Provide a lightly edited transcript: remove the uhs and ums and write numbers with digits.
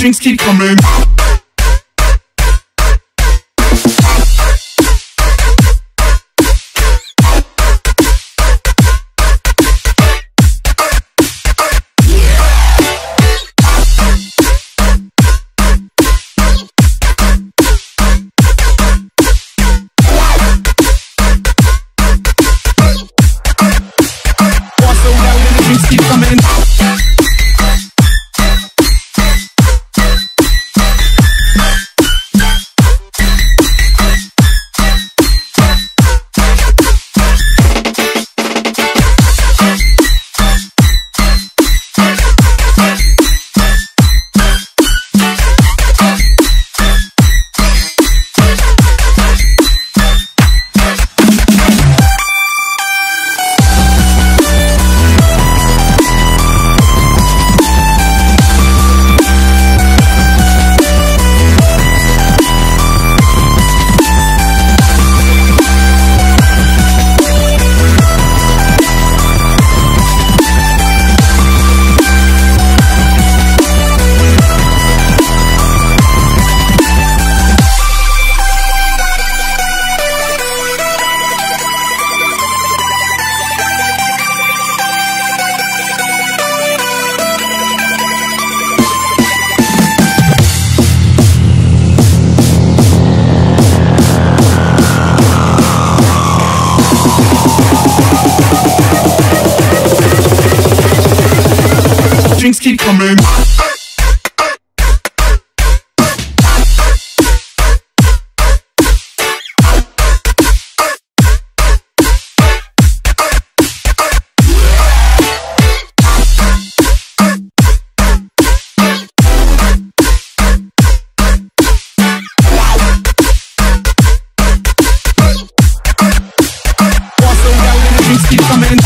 drinks keep coming. Drinks keep coming. Drinks keep coming.